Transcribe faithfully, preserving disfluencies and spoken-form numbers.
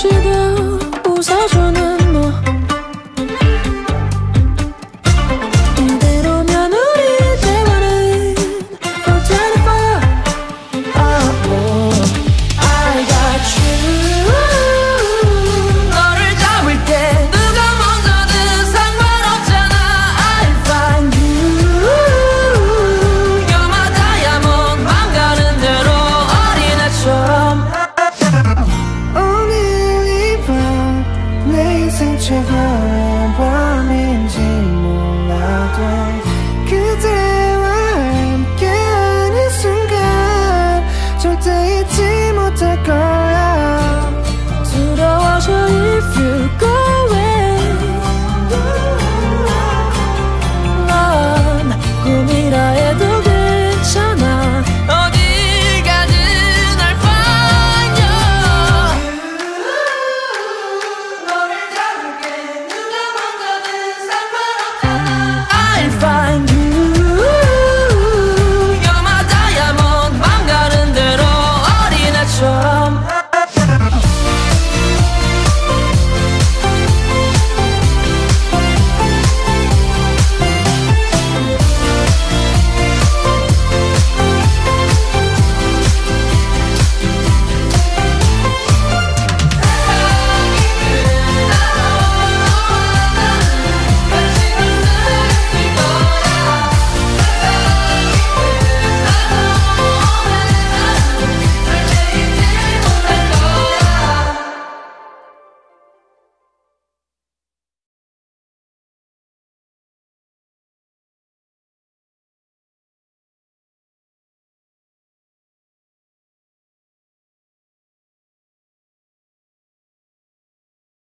she